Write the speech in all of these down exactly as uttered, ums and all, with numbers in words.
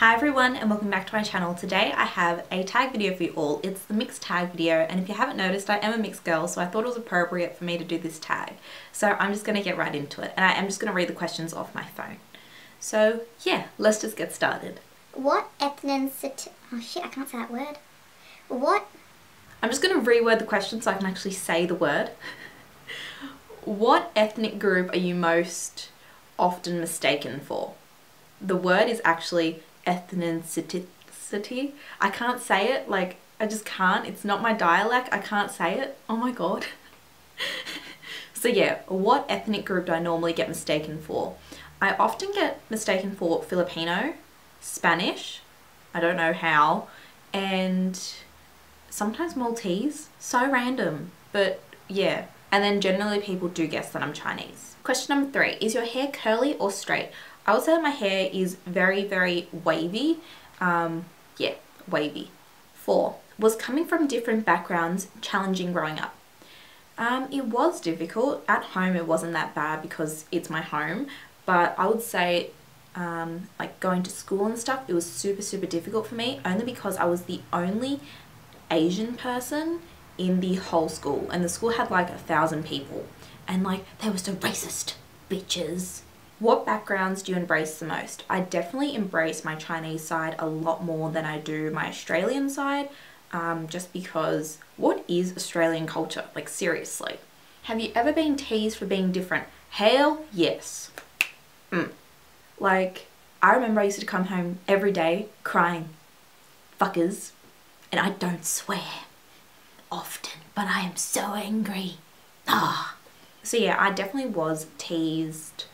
Hi everyone and welcome back to my channel. Today I have a tag video for you all. It's the mixed tag video, and if you haven't noticed, I am a mixed girl, so I thought it was appropriate for me to do this tag. So I'm just going to get right into it, and I am just going to read the questions off my phone. So yeah, let's just get started. What ethnicity? Oh shit, I can't say that word. What? I'm just going to reword the question so I can actually say the word. What ethnic group are you most often mistaken for? The word is actually ethnicity. I can't say it, like I just can't. It's not my dialect, I can't say it. Oh my god. So yeah, what ethnic group do I normally get mistaken for? I often get mistaken for Filipino, Spanish, I don't know how, and sometimes Maltese. So random, but yeah. And then generally people do guess that I'm Chinese. Question number three, is your hair curly or straight? I would say that my hair is very, very wavy. Um, yeah, wavy. Four, was coming from different backgrounds challenging growing up? Um, it was difficult. At home it wasn't that bad because it's my home, but I would say um, like going to school and stuff, it was super, super difficult for me, only because I was the only Asian person in the whole school, and the school had like a thousand people, and like they were so racist, bitches. What backgrounds do you embrace the most? I definitely embrace my Chinese side a lot more than I do my Australian side, um, just because what is Australian culture? Like seriously. Have you ever been teased for being different? Hell yes. Mm. Like I remember I used to come home every day crying, fuckers, and I don't swear often, but I am so angry. Ah. So yeah, I definitely was teased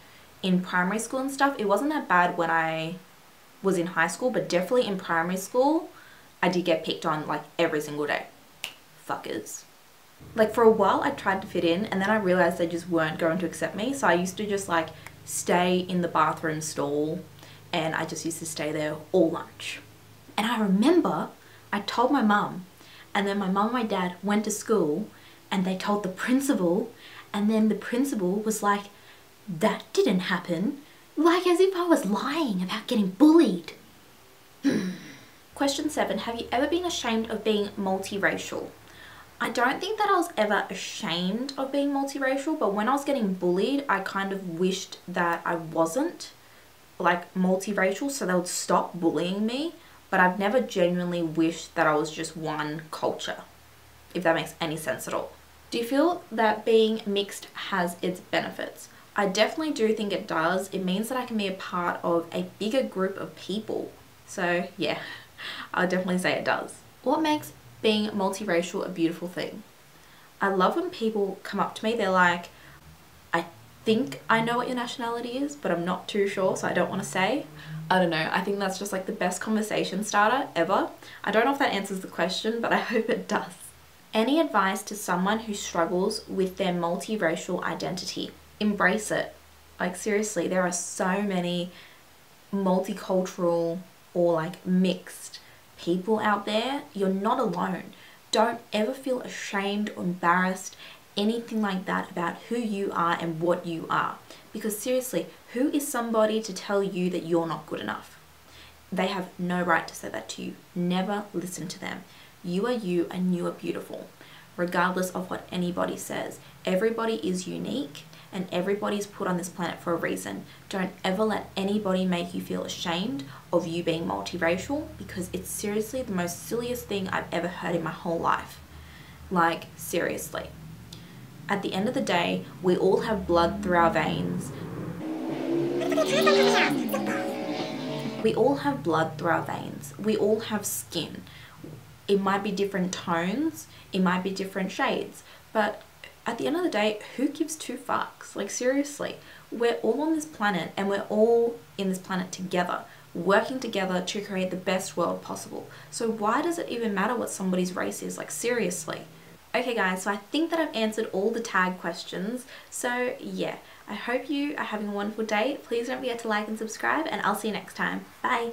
in primary school and stuff. It wasn't that bad when I was in high school, but definitely in primary school, I did get picked on like every single day. Fuckers. Like for a while I tried to fit in, and then I realized they just weren't going to accept me. So I used to just like stay in the bathroom stall, and I just used to stay there all lunch. And I remember I told my mum, and then my mum and my dad went to school and they told the principal, and then the principal was like, "That didn't happen," like as if I was lying about getting bullied. Question seven, have you ever been ashamed of being multiracial? I don't think that I was ever ashamed of being multiracial, but when I was getting bullied, I kind of wished that I wasn't like multiracial so they would stop bullying me, but I've never genuinely wished that I was just one culture, if that makes any sense at all. Do you feel that being mixed has its benefits? I definitely do think it does. It means that I can be a part of a bigger group of people. So yeah, I'll definitely say it does. What makes being multiracial a beautiful thing? I love when people come up to me, they're like, "I think I know what your nationality is, but I'm not too sure, so I don't want to say." I don't know, I think that's just like the best conversation starter ever. I don't know if that answers the question, but I hope it does. Any advice to someone who struggles with their multiracial identity? Embrace it. Like seriously, there are so many multicultural or like mixed people out there. You're not alone. Don't ever feel ashamed or embarrassed, anything like that, about who you are and what you are, because seriously, who is somebody to tell you that you're not good enough? They have no right to say that to you. Never listen to them. You are you, and you are beautiful regardless of what anybody says. Everybody is unique, and everybody's put on this planet for a reason. Don't ever let anybody make you feel ashamed of you being multiracial, because it's seriously the most silliest thing I've ever heard in my whole life. Like seriously. At the end of the day, we all have blood through our veins. We all have blood through our veins. We all have skin. It might be different tones, it might be different shades, but at the end of the day, who gives two fucks? Like seriously, we're all on this planet, and we're all in this planet together, working together to create the best world possible. So why does it even matter what somebody's race is? Like seriously. Okay guys, so I think that I've answered all the tag questions. So yeah, I hope you are having a wonderful day. Please don't forget to like and subscribe, and I'll see you next time. Bye.